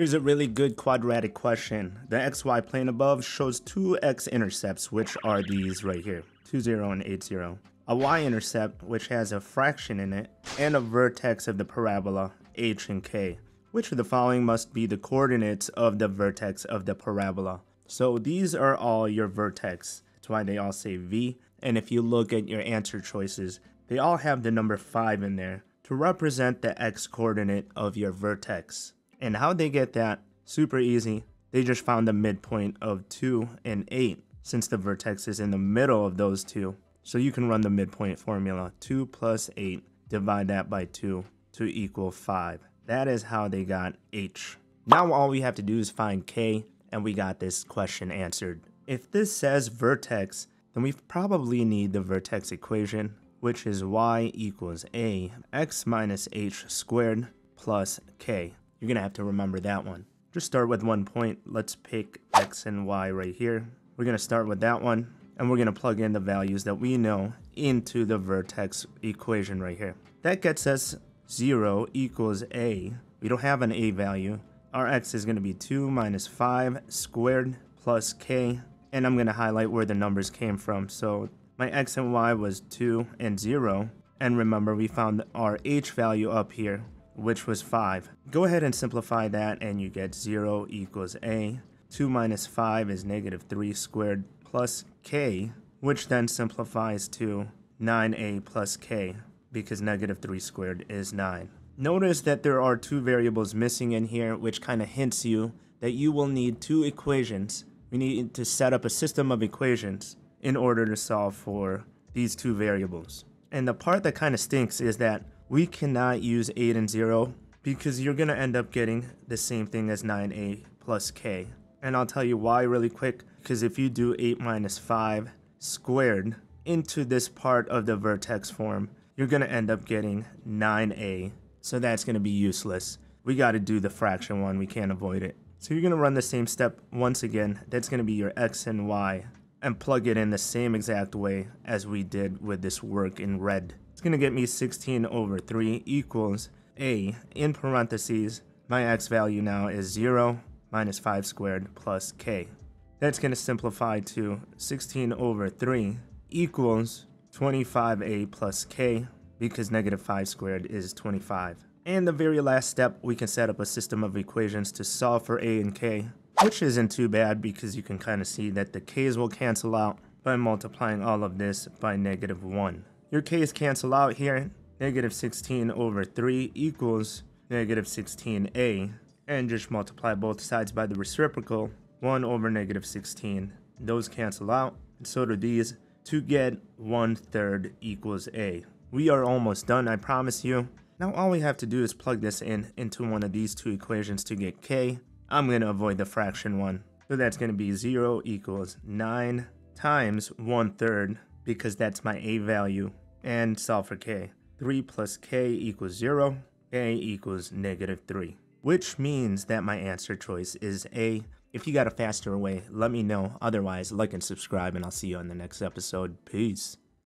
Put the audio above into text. Here's a really good quadratic question. The xy plane above shows two x-intercepts, which are these right here, 2, 0 and 8, 0. A y-intercept, which has a fraction in it, and a vertex of the parabola, h and k. Which of the following must be the coordinates of the vertex of the parabola? So these are all your vertex. That's why they all say V. And if you look at your answer choices, they all have the number 5 in there to represent the x-coordinate of your vertex. And how they get that? Super easy. They just found the midpoint of 2 and 8 since the vertex is in the middle of those two. So you can run the midpoint formula. 2 plus 8, divide that by 2 to equal 5. That is how they got H. Now all we have to do is find K, and we got this question answered. If this says vertex, then we probably need the vertex equation, which is y equals ax minus h squared plus k. You're gonna have to remember that one. Just start with one point. Let's pick x and y right here. We're gonna start with that one, and we're gonna plug in the values that we know into the vertex equation right here. That gets us 0 equals a. We don't have an a value. Our x is gonna be 2 minus 5 squared plus k, and I'm gonna highlight where the numbers came from. So my x and y was 2 and 0, and remember we found our h value up here, which was 5. Go ahead and simplify that and you get 0 equals a. 2 minus 5 is negative 3 squared plus k, which then simplifies to 9a plus k, because negative 3 squared is 9. Notice that there are two variables missing in here, which kind of hints you that you will need two equations. We need to set up a system of equations in order to solve for these two variables. And the part that kind of stinks is that we cannot use 8 and 0 because you're gonna end up getting the same thing as 9a plus k. And I'll tell you why really quick, because if you do 8 minus 5 squared into this part of the vertex form, you're gonna end up getting 9a, so that's gonna be useless. We gotta do the fraction one, we can't avoid it. So you're gonna run the same step once again. That's gonna be your x and y, and plug it in the same exact way as we did with this work in red. It's gonna get me 16 over 3 equals a, in parentheses, my x value now is 0 minus 5 squared plus k. That's gonna simplify to 16 over 3 equals 25a plus k, because negative 5 squared is 25. And the very last step, we can set up a system of equations to solve for a and k, which isn't too bad because you can kind of see that the k's will cancel out by multiplying all of this by negative 1. Your k's cancel out here. Negative 16 over 3 equals negative 16a, and just multiply both sides by the reciprocal, 1 over negative 16. Those cancel out, and so do these, to get 1/3 equals a. We are almost done, I promise you. Now all we have to do is plug this into one of these two equations to get k. I'm going to avoid the fraction one. So that's going to be 0 equals 9 times 1/3, because that's my a value, and solve for k. 3 plus k equals 0, a equals negative 3, which means that my answer choice is a. If you got a faster way, let me know. Otherwise, like and subscribe, and I'll see you on the next episode. Peace.